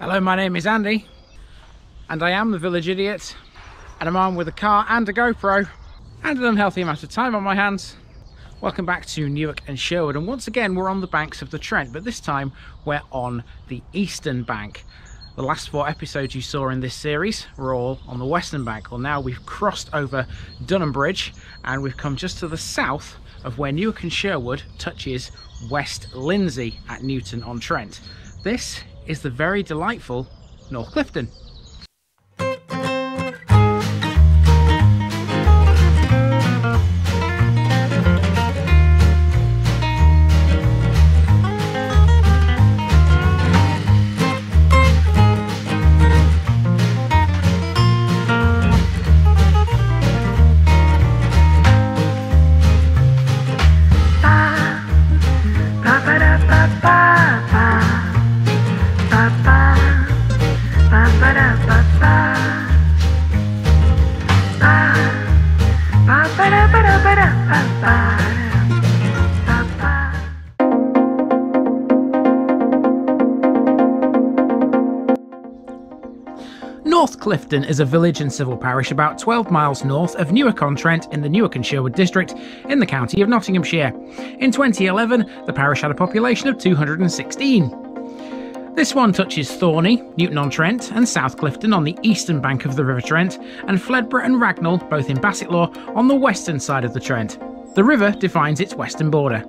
Hello, my name is Andy and I am the Village Idiot, and I'm armed with a car and a GoPro and an unhealthy amount of time on my hands. Welcome back to Newark and Sherwood, and once again we're on the banks of the Trent, but this time we're on the eastern bank. The last four episodes you saw in this series were all on the western bank. Well, now we've crossed over Dunham Bridge and we've come just to the south of where Newark and Sherwood touches West Lindsey at Newton on Trent. This is the very delightful North Clifton. North Clifton is a village and civil parish about 12 miles north of Newark-on-Trent in the Newark and Sherwood district in the county of Nottinghamshire. In 2011, the parish had a population of 216. This one touches Thorney, Newton-on-Trent and South Clifton on the eastern bank of the River Trent, and Fledborough and Ragnall, both in Bassetlaw, on the western side of the Trent. The river defines its western border.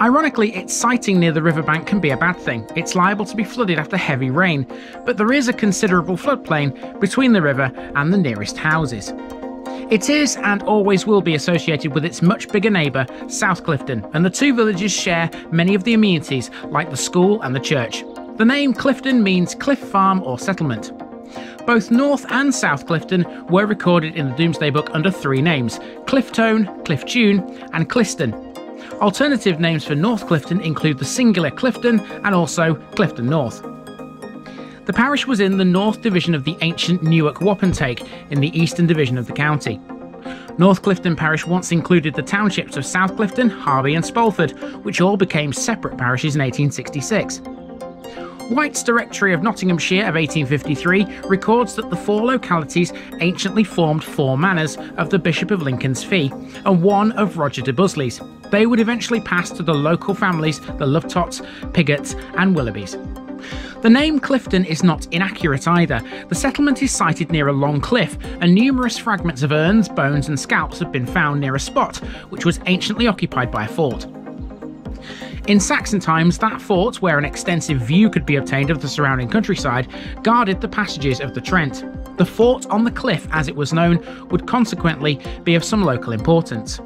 Ironically, its siting near the riverbank can be a bad thing. It's liable to be flooded after heavy rain, but there is a considerable floodplain between the river and the nearest houses. It is and always will be associated with its much bigger neighbour, South Clifton, and the two villages share many of the amenities, like the school and the church. The name Clifton means cliff farm or settlement. Both North and South Clifton were recorded in the Doomsday Book under three names: Cliftone, Cliftune and Cliston. Alternative names for North Clifton include the singular Clifton and also Clifton North. The parish was in the North Division of the ancient Newark Wapentake in the Eastern Division of the county. North Clifton parish once included the townships of South Clifton, Harby and Spolford, which all became separate parishes in 1866. White's Directory of Nottinghamshire of 1853 records that the four localities anciently formed four manors of the Bishop of Lincoln's Fee and one of Roger de Busley's. They would eventually pass to the local families, the Lovetots, Pigots and Willoughbys. The name Clifton is not inaccurate either. The settlement is sited near a long cliff, and numerous fragments of urns, bones and scalps have been found near a spot which was anciently occupied by a fort. In Saxon times, that fort, where an extensive view could be obtained of the surrounding countryside, guarded the passages of the Trent. The fort on the cliff, as it was known, would consequently be of some local importance.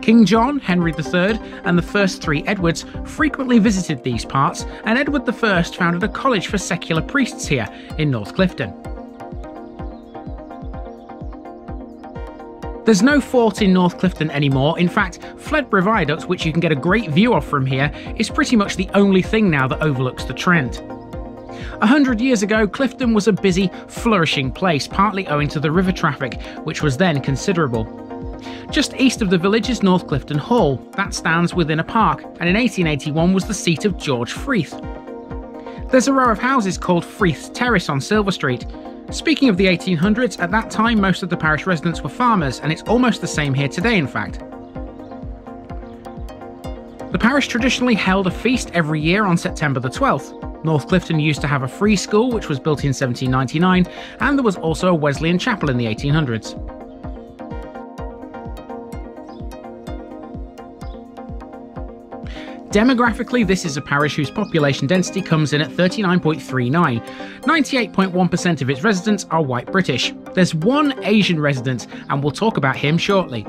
King John, Henry III and the first three Edwards frequently visited these parts, and Edward I founded a college for secular priests here in North Clifton. There's no fort in North Clifton anymore. In fact, Fledborough Viaduct, which you can get a great view of from here, is pretty much the only thing now that overlooks the Trent. 100 years ago, Clifton was a busy, flourishing place, partly owing to the river traffic, which was then considerable. Just east of the village is North Clifton Hall. That stands within a park, and in 1881 was the seat of George Freeth. There's a row of houses called Freeth Terrace on Silver Street. Speaking of the 1800s, at that time most of the parish residents were farmers, and it's almost the same here today in fact. The parish traditionally held a feast every year on September the 12th. North Clifton used to have a free school which was built in 1799, and there was also a Wesleyan Chapel in the 1800s. Demographically, this is a parish whose population density comes in at 39.39. 98.1% of its residents are white British. There's one Asian resident, and we'll talk about him shortly.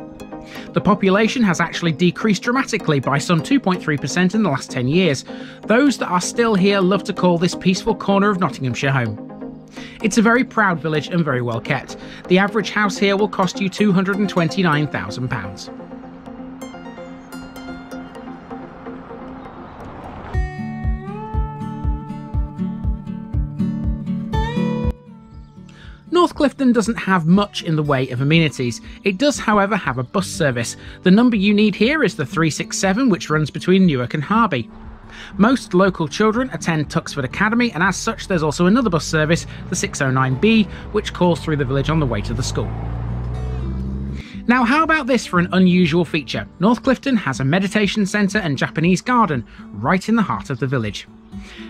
The population has actually decreased dramatically by some 2.3% in the last 10 years. Those that are still here love to call this peaceful corner of Nottinghamshire home. It's a very proud village and very well kept. The average house here will cost you £229,000. North Clifton doesn't have much in the way of amenities. It does, however, have a bus service. The number you need here is the 367, which runs between Newark and Harby. Most local children attend Tuxford Academy, and as such there's also another bus service, the 609B, which calls through the village on the way to the school. Now how about this for an unusual feature? North Clifton has a meditation centre and Japanese garden right in the heart of the village.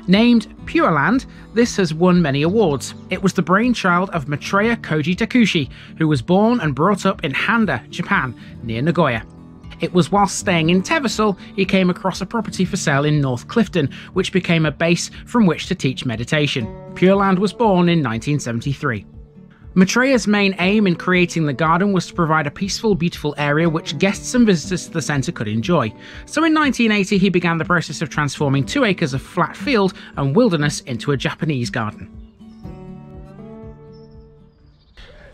Named Pure Land, this has won many awards. It was the brainchild of Maitreya Koji Takushi, who was born and brought up in Handa, Japan, near Nagoya. It was whilst staying in Teversall he came across a property for sale in North Clifton, which became a base from which to teach meditation. Pure Land was born in 1973. Maitreya's main aim in creating the garden was to provide a peaceful, beautiful area which guests and visitors to the centre could enjoy. So in 1980 he began the process of transforming 2 acres of flat field and wilderness into a Japanese garden.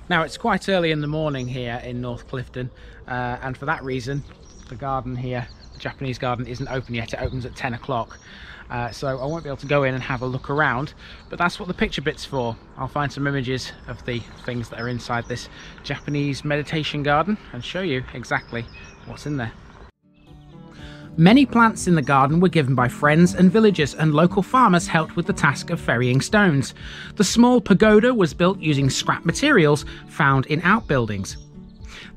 Now it's quite early in the morning here in North Clifton, and for that reason the garden here, the Japanese garden, isn't open yet. It opens at 10 o'clock. So I won't be able to go in and have a look around, but that's what the picture bit's for. I'll find some images of the things that are inside this Japanese meditation garden and show you exactly what's in there. Many plants in the garden were given by friends and villagers, and local farmers helped with the task of ferrying stones. The small pagoda was built using scrap materials found in outbuildings.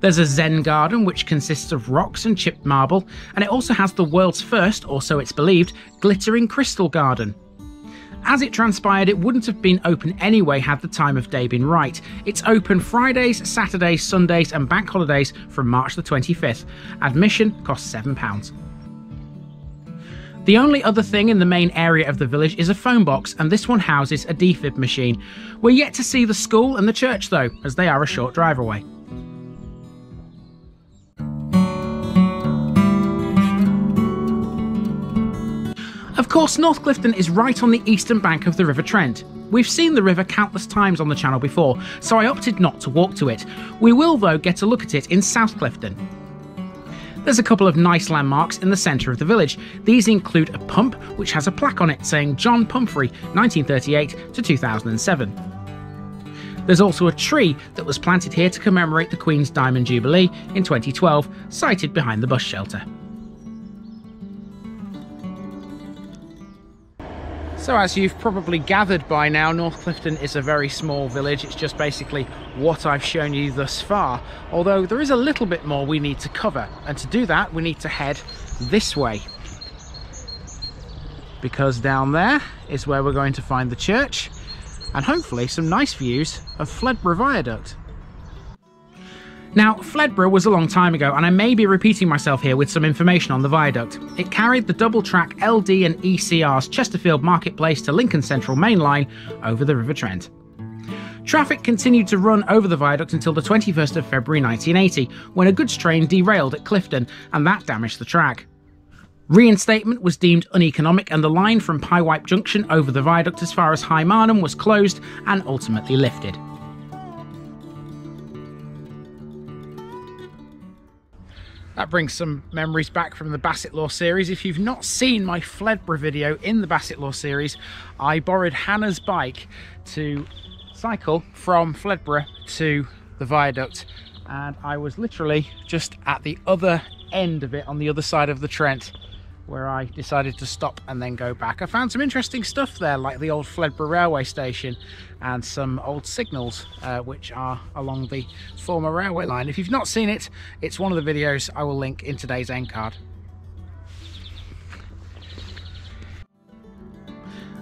There's a Zen garden which consists of rocks and chipped marble, and it also has the world's first, or so it's believed, glittering crystal garden. As it transpired, it wouldn't have been open anyway had the time of day been right. It's open Fridays, Saturdays, Sundays and bank holidays from March the 25th. Admission costs £7. The only other thing in the main area of the village is a phone box, and this one houses a DFIB machine. We're yet to see the school and the church though, as they are a short drive away. Of course, North Clifton is right on the eastern bank of the River Trent. We've seen the river countless times on the channel before, so I opted not to walk to it. We will though get a look at it in South Clifton. There's a couple of nice landmarks in the centre of the village. These include a pump which has a plaque on it saying John Pumphrey, 1938 to 2007. There's also a tree that was planted here to commemorate the Queen's Diamond Jubilee in 2012, sited behind the bus shelter. So as you've probably gathered by now, North Clifton is a very small village. It's just basically what I've shown you thus far, although there is a little bit more we need to cover, and to do that we need to head this way, because down there is where we're going to find the church and hopefully some nice views of Fledborough Viaduct. Now, Fledborough was a long time ago, and I may be repeating myself here with some information on the viaduct. It carried the double track LD and ECR's Chesterfield Marketplace to Lincoln Central Main Line over the River Trent. Traffic continued to run over the viaduct until the 21st of February 1980, when a goods train derailed at Clifton, and that damaged the track. Reinstatement was deemed uneconomic, and the line from Pywipe Junction over the viaduct as far as High Marnham was closed and ultimately lifted. That brings some memories back from the Bassetlaw series. If you've not seen my Fledborough video in the Bassetlaw series, I borrowed Hannah's bike to cycle from Fledborough to the viaduct, and I was literally just at the other end of it, on the other side of the Trent, where I decided to stop and then go back. I found some interesting stuff there, like the old Fledborough railway station and some old signals which are along the former railway line. If you've not seen it, it's one of the videos I will link in today's end card.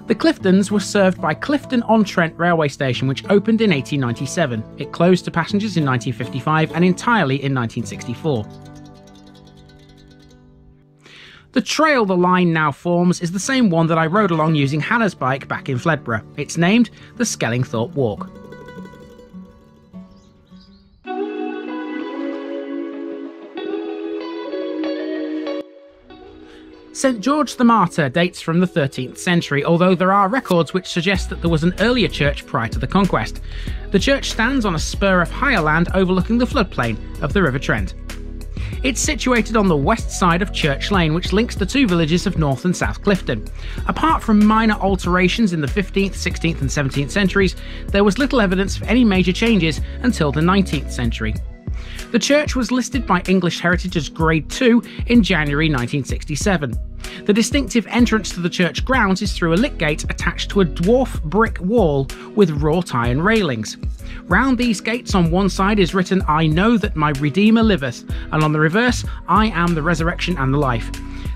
The Cliftons were served by Clifton on Trent railway station, which opened in 1897. It closed to passengers in 1955 and entirely in 1964. The trail the line now forms is the same one that I rode along using Hannah's bike back in Fledborough. It's named the Skellingthorpe Walk. St George the Martyr dates from the 13th century, although there are records which suggest that there was an earlier church prior to the conquest. The church stands on a spur of higher land overlooking the floodplain of the River Trent. It's situated on the west side of Church Lane, which links the two villages of North and South Clifton. Apart from minor alterations in the 15th, 16th and 17th centuries, there was little evidence for any major changes until the 19th century. The church was listed by English Heritage as Grade II in January 1967. The distinctive entrance to the church grounds is through a lit gate attached to a dwarf brick wall with wrought iron railings. Round these gates on one side is written, "I know that my Redeemer liveth," and on the reverse, "I am the resurrection and the life."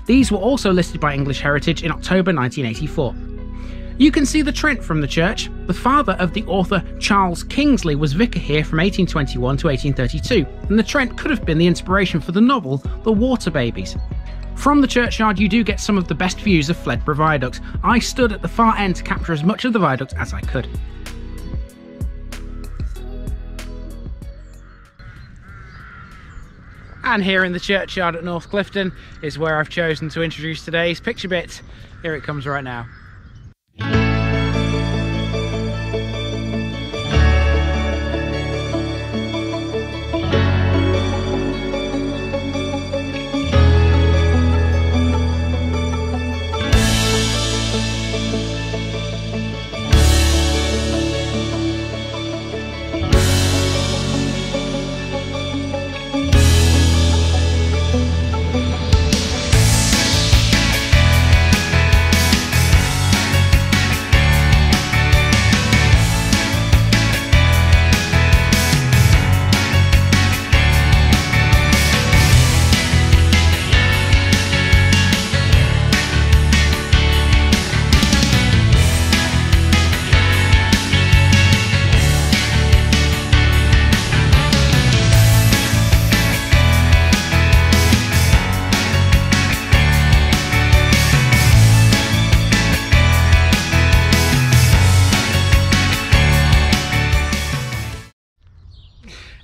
These were also listed by English Heritage in October 1984. You can see the Trent from the church. The father of the author Charles Kingsley was vicar here from 1821 to 1832, and the Trent could have been the inspiration for the novel The Water Babies. From the churchyard you do get some of the best views of Fledborough Viaduct. I stood at the far end to capture as much of the viaduct as I could. And here in the churchyard at North Clifton is where I've chosen to introduce today's picture bit. Here it comes right now.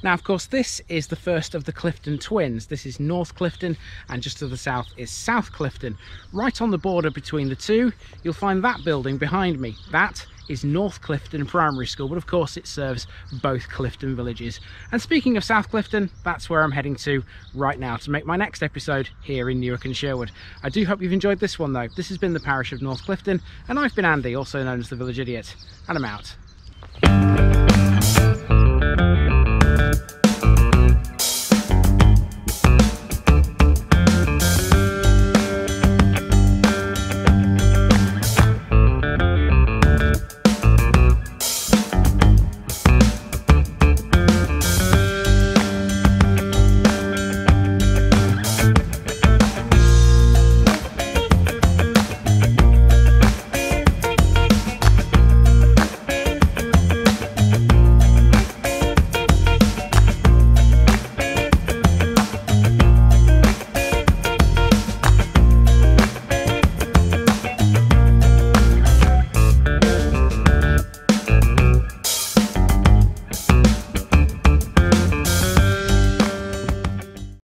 Now, of course, this is the first of the Clifton twins. This is North Clifton, and just to the south is South Clifton. Right on the border between the two, you'll find that building behind me. That is North Clifton Primary School, but of course it serves both Clifton villages. And speaking of South Clifton, that's where I'm heading to right now to make my next episode here in Newark and Sherwood. I do hope you've enjoyed this one, though. This has been the parish of North Clifton, and I've been Andy, also known as The Village Idiot, and I'm out.